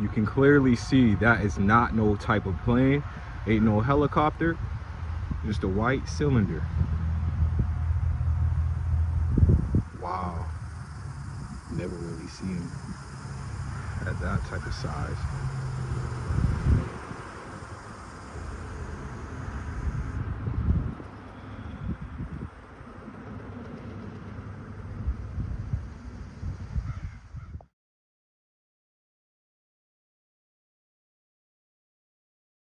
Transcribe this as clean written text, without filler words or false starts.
You can clearly see that is not no type of plane, ain't no helicopter, just a white cylinder. Wow, never really seen them at that type of size.